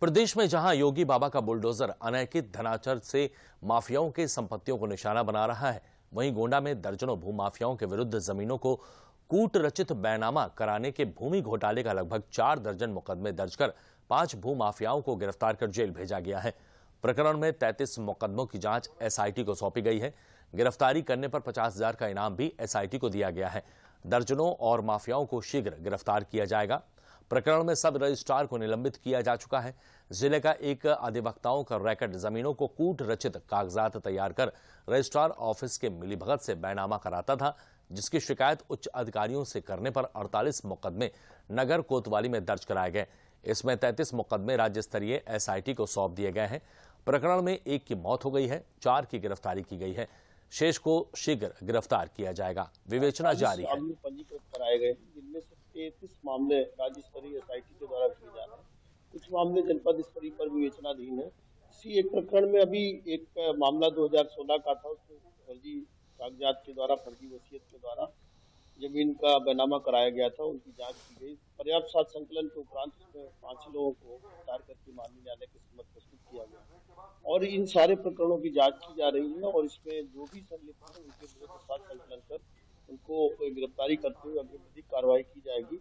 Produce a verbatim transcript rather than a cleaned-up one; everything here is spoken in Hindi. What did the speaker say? प्रदेश में जहां योगी बाबा का बुलडोजर अनैतिक धनाचर से माफियाओं के संपत्तियों को निशाना बना रहा है, वहीं गोंडा में दर्जनों भूमाफियाओं के विरुद्ध जमीनों को कूट रचित बैनामा कराने के भूमि घोटाले का लगभग चार दर्जन मुकदमे दर्ज कर पांच भूमाफियाओं को गिरफ्तार कर जेल भेजा गया है। प्रकरण में तैंतीस मुकदमों की जांच एस आई टी को सौंपी गई है। गिरफ्तारी करने पर पचास हजार का इनाम भी एस आई टी को दिया गया है। दर्जनों और माफियाओं को शीघ्र गिरफ्तार किया जाएगा। प्रकरण में सब रजिस्ट्रार को निलंबित किया जा चुका है। जिले का एक अधिवक्ताओं का रैकेट जमीनों को कूट रचित कागजात तैयार कर रजिस्ट्रार ऑफिस के मिलीभगत से बैनामा कराता था, जिसकी शिकायत उच्च अधिकारियों से करने पर अड़तालीस मुकदमे नगर कोतवाली में दर्ज कराए गए। इसमें तैंतीस मुकदमे राज्य स्तरीय एस आई टी को सौंप दिए गए हैं। प्रकरण में एक की मौत हो गई है, चार की गिरफ्तारी की गई है, शेष को शीघ्र गिरफ्तार किया जाएगा। विवेचना जारी है। पंजीकृत कराए गए जिनमें से तैंतीस मामले राज्य स्तरीय एस आई टी के द्वारा किए जा रहे हैं। कुछ मामले जनपद स्तरीय पर विवेचनाधीन है। इसी एक प्रकरण में अभी एक मामला दो हजार सोलह का था, उसमें फर्जी कागजात के द्वारा फर्जी वसीयत के द्वारा जमीन का बैनामा कराया गया था, उनकी जांच की गई। पर्याप्त सात संकलन के उपरांत पांच लोगों को गिरफ्तार करके मामले न्यायालय के समक्ष प्रस्तुत किया गया और इन सारे प्रकरणों की जांच की जा रही है और इसमें जो भी संलिप्त है उनके विरुद्ध सात संकलन कर उनको गिरफ्तारी करते हुए अग्रिम कार्रवाई की जाएगी।